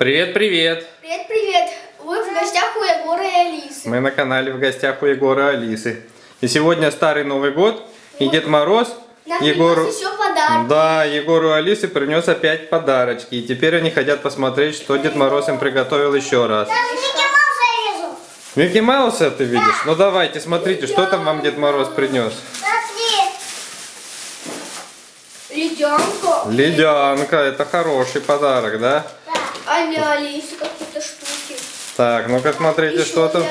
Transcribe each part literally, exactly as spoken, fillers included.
Привет-привет! Привет-привет! Вы в гостях у Егора и Алисы. Мы на канале в гостях у Егора и Алисы. И сегодня Старый Новый Год, и Дед Мороз нам Егору... еще подарки. Да, Егору и Алисе принес опять подарочки. И теперь они хотят посмотреть, что Дед Мороз им приготовил еще раз. Даже Микки Мауса я вижу. Микки Мауса ты видишь? Да. Ну давайте, смотрите, Идем. что там вам Дед Мороз принес. Ледянка. Ледянка, это хороший подарок, да? Да. А для Алисы какие-то штуки. Так, ну-ка смотрите, что там.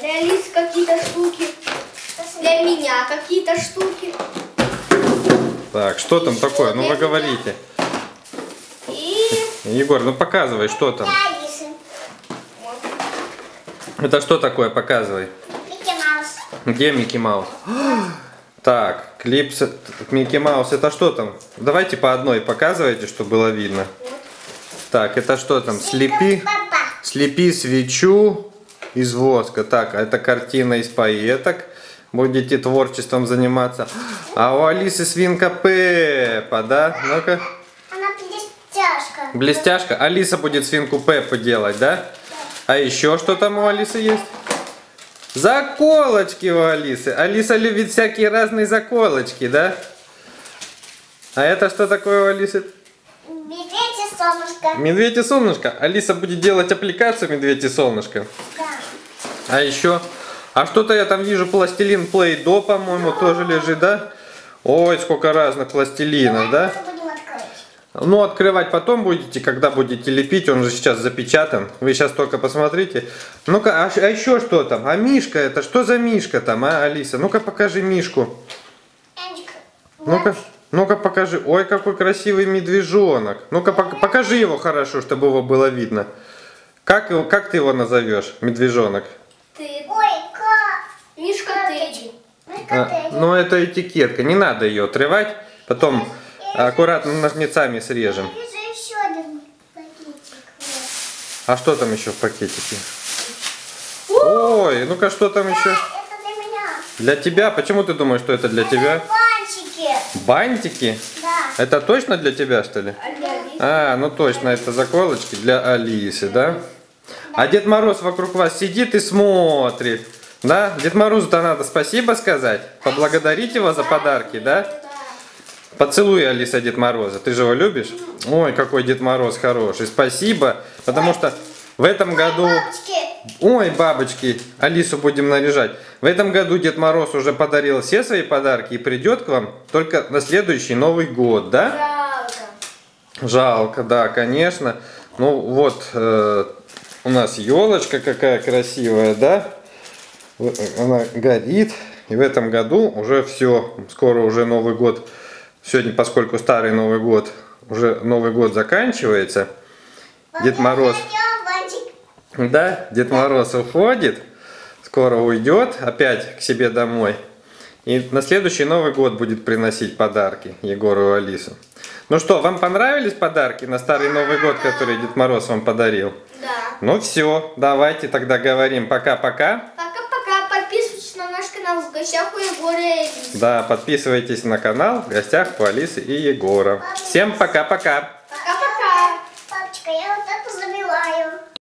Для Алисы какие-то штуки. Для Алисы какие-то штуки. Для меня какие-то штуки. Так, что там такое? Ну вы говорите. Егор, ну показывай, что там. Это что такое? Показывай. Микки Маус. Где Микки Маус? Так, клип Микки Маус, это что там? Давайте по одной показывайте, чтобы было видно. Так, это что там? Слепи, слепи свечу из воска. Так, это картина из поэток. Будете творчеством заниматься. А у Алисы свинка Пеппа, да? Ну-ка. Она блестяшка. Блестяшка? Алиса будет свинку Пеппу делать, да? А еще что там у Алисы есть? Заколочки у Алисы. Алиса любит всякие разные заколочки, да? А это что такое у Алисы? Медведь и солнышко. Медведь и солнышко. Алиса будет делать аппликацию «Медведь и солнышко». Да. А еще... А что-то я там вижу пластилин Play Doh, по-моему, тоже лежит, да? Ой, сколько разных пластилинов, да? Ну, открывать потом будете, когда будете лепить. Он же сейчас запечатан. Вы сейчас только посмотрите. Ну-ка, а, а еще что там? А мишка это? Что за мишка там, а, Алиса? Ну-ка, покажи мишку. Ну-ка, ну-ка, покажи. Ой, какой красивый медвежонок. Ну-ка, покажи его хорошо, чтобы его было видно. Как, как ты его назовешь, медвежонок? Ты. Ой, как... Мишка Тедди. А, ну, это этикетка. Не надо ее отрывать. Потом... Аккуратно ножницами срежем. Я вижу еще один пакетик. А что там еще в пакетике? Ой, ну-ка, что там да, еще? Это для меня. Для тебя? Почему ты думаешь, что это для это тебя? Бантики. Бантики? Да. Это точно для тебя, что ли? Да. А, ну точно, это заколочки для Алисы, да? Да. А Дед Мороз вокруг вас сидит и смотрит. Да? Дед Морозу-то надо спасибо сказать. Поблагодарить его за подарки, да? Поцелуй, Алиса, Дед Мороза. Ты же его любишь? Ой, какой Дед Мороз хороший. Спасибо, потому что в этом году... Ой, бабочки. Алису будем наряжать. В этом году Дед Мороз уже подарил все свои подарки и придет к вам только на следующий Новый год, да? Жалко. Жалко, да, конечно. Ну вот, э, у нас елочка какая красивая, да? Она горит. И в этом году уже все. Скоро уже Новый год. Сегодня, поскольку Старый Новый Год, уже Новый Год заканчивается, Дед Мороз, да, Дед Мороз уходит, скоро уйдет опять к себе домой. И на следующий Новый Год будет приносить подарки Егору и Алису. Ну что, вам понравились подарки на Старый Новый Год, который Дед Мороз вам подарил? Да. Ну все, давайте тогда говорим пока-пока. В гостях у Егора и Алисы. Да, подписывайтесь на канал в гостях у Алисы и Егора. Всем пока-пока!